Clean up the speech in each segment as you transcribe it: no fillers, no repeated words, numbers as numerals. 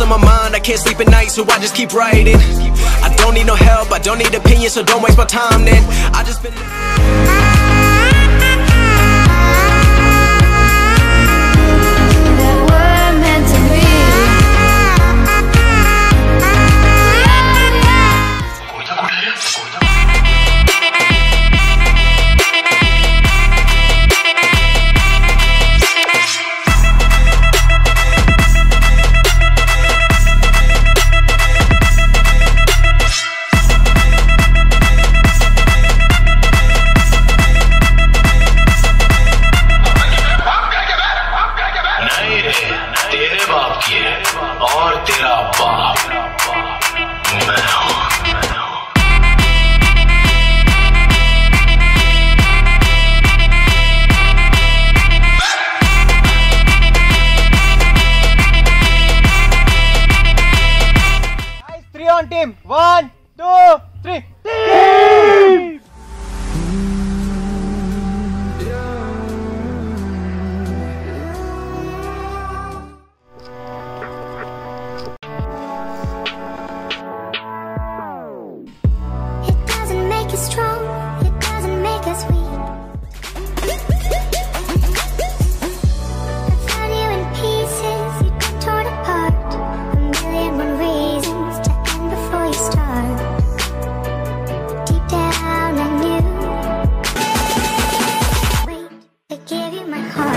on my mind, I can't sleep at night, so I just keep writing. I don't need no help, I don't need opinions, so don't waste my time then. I just been... Team 1, 2, 3 team! It doesn't make us strong, it doesn't make us weak. I found you in pieces, you got torn apart. A million one reasons to start. Deep down I knew. Wait, I gave you my heart.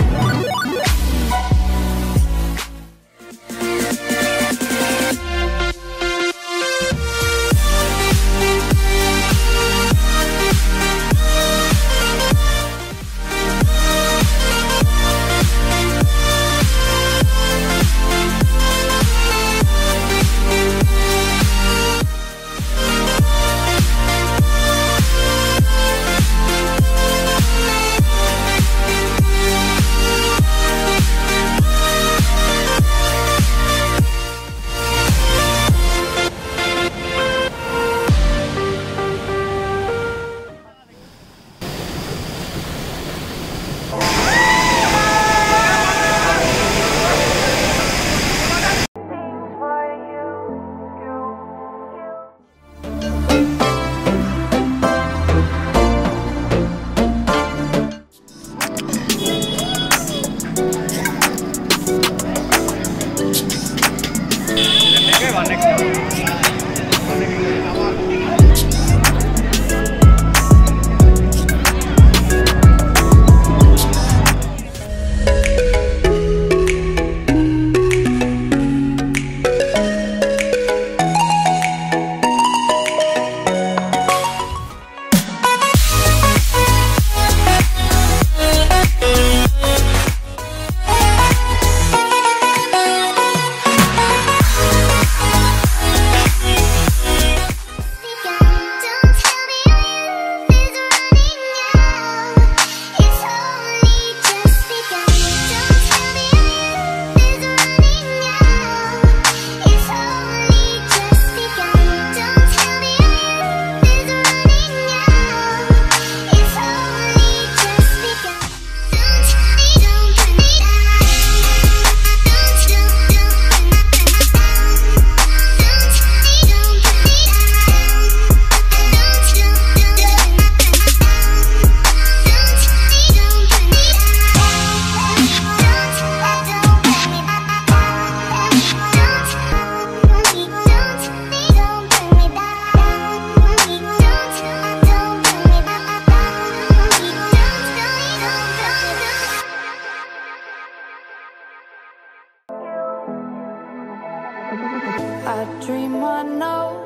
I dream, I know,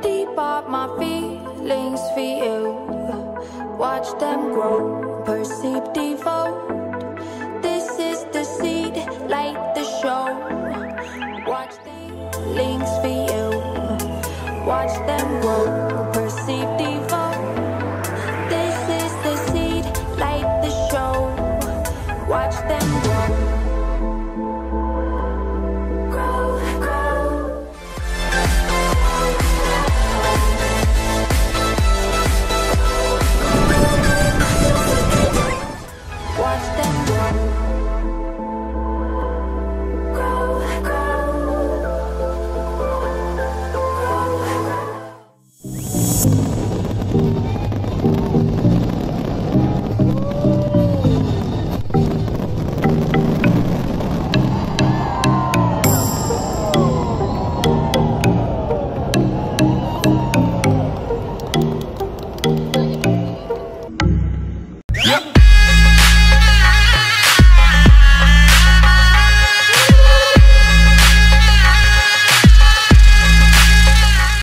deep up my feelings for you. Watch them grow, perceive, devote. This is the seed, light the show. Watch the feelings for you. Watch them